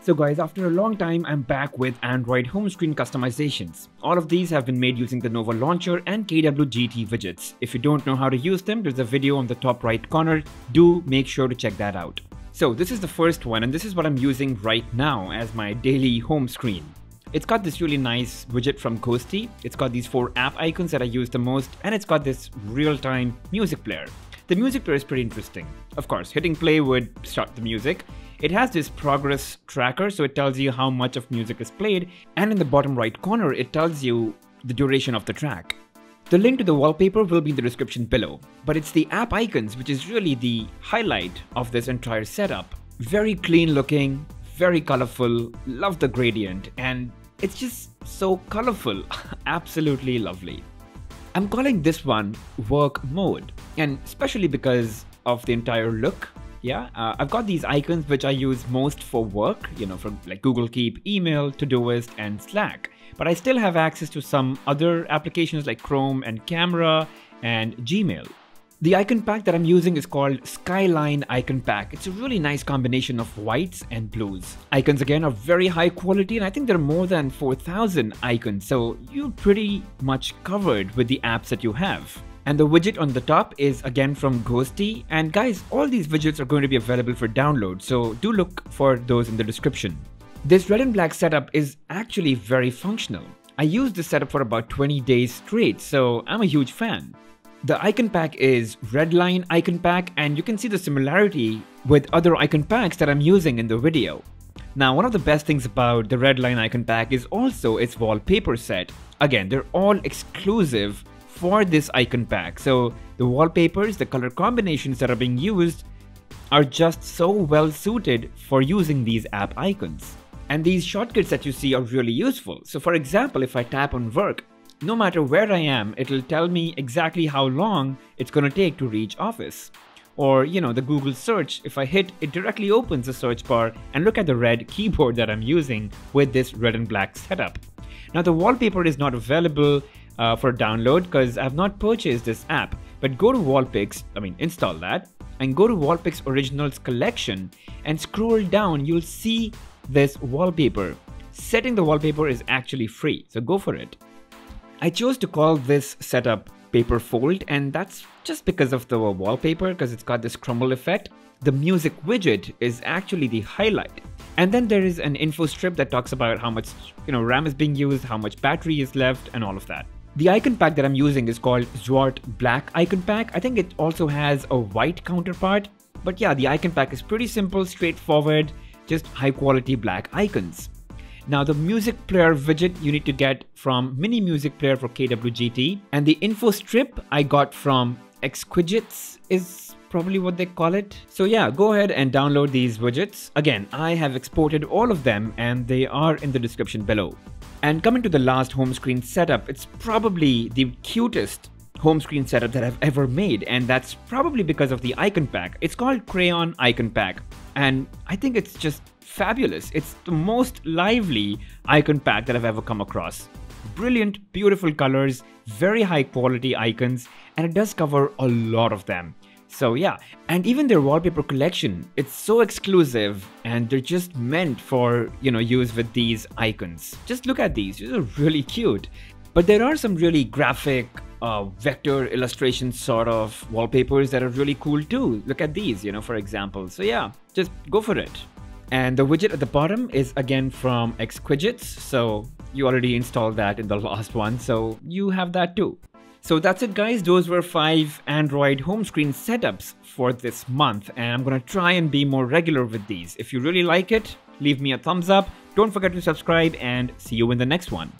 So guys, after a long time, I'm back with Android home screen customizations. All of these have been made using the Nova Launcher and KWGT widgets. If you don't know how to use them, there's a video on the top right corner. Do make sure to check that out. So this is the first one, and this is what I'm using right now as my daily home screen. It's got this really nice widget from Ghosty. It's got these 4 app icons that I use the most, and it's got this real-time music player. The music player is pretty interesting. Of course, hitting play would start the music. It has this progress tracker, so it tells you how much of music is played, and in the bottom right corner, it tells you the duration of the track. The link to the wallpaper will be in the description below, but it's the app icons which is really the highlight of this entire setup. Very clean looking, very colorful, love the gradient, and it's just so colorful, absolutely lovely. I'm calling this one work mode, and especially because of the entire look. I've got these icons which I use most for work, for like Google Keep, email, Todoist, and Slack. But I still have access to some other applications like Chrome and Camera and Gmail. The icon pack that I'm using is called Skyline Icon Pack. It's a really nice combination of whites and blues. Icons again are very high quality, and I think there are more than 4,000 icons, so you're pretty much covered with the apps that you have. And the widget on the top is again from Ghosty. And guys, all these widgets are going to be available for download, so do look for those in the description. This red and black setup is actually very functional. I used this setup for about 20 days straight, so I'm a huge fan. The icon pack is Redline Icon Pack, and you can see the similarity with other icon packs that I'm using in the video. Now, one of the best things about the Redline Icon Pack is also its wallpaper set. Again, they're all exclusive for this icon pack, so the wallpapers, the color combinations that are being used are just so well suited for using these app icons. And these shortcuts that you see are really useful. So for example, if I tap on work, no matter where I am, it'll tell me exactly how long it's going to take to reach office. Or, the Google search, if I hit, it directly opens the search bar, and look at the red keyboard that I'm using with this red and black setup. Now, the wallpaper is not available for download because I've not purchased this app, but go to Wallpix, install that, and go to Wallpix Originals collection and scroll down. You'll see this wallpaper. Setting the wallpaper is actually free, so go for it. I chose to call this setup Paper Fold, and that's just because of the wallpaper, because it's got this crumble effect. The music widget is actually the highlight. And then there is an info strip that talks about how much RAM is being used, how much battery is left, and all of that. The icon pack that I'm using is called Zwart Black Icon Pack. I think it also has a white counterpart. But yeah, the icon pack is pretty simple, straightforward, just high quality black icons. Now, the music player widget you need to get from Mini Music Player for KWGT. And the info strip I got from Exquidgets is probably what they call it. So yeah, go ahead and download these widgets. Again, I have exported all of them, and they are in the description below. And coming to the last home screen setup, it's probably the cutest home screen setup that I've ever made, and that's probably because of the icon pack. It's called Crayon Icon Pack, and I think it's just fabulous. It's the most lively icon pack that I've ever come across. Brilliant, beautiful colors, very high quality icons, and it does cover a lot of them. So yeah, and even their wallpaper collection, it's so exclusive, and they're just meant for, use with these icons. Just look at these are really cute. But there are some really graphic vector illustration sort of wallpapers that are really cool too. Look at these, for example. So yeah, just go for it. And the widget at the bottom is again from Exquidgets. So you already installed that in the last one, so you have that too. So that's it guys, those were 5 Android home screen setups for this month, and I'm gonna try and be more regular with these. If you really like it, leave me a thumbs up, don't forget to subscribe, and see you in the next one.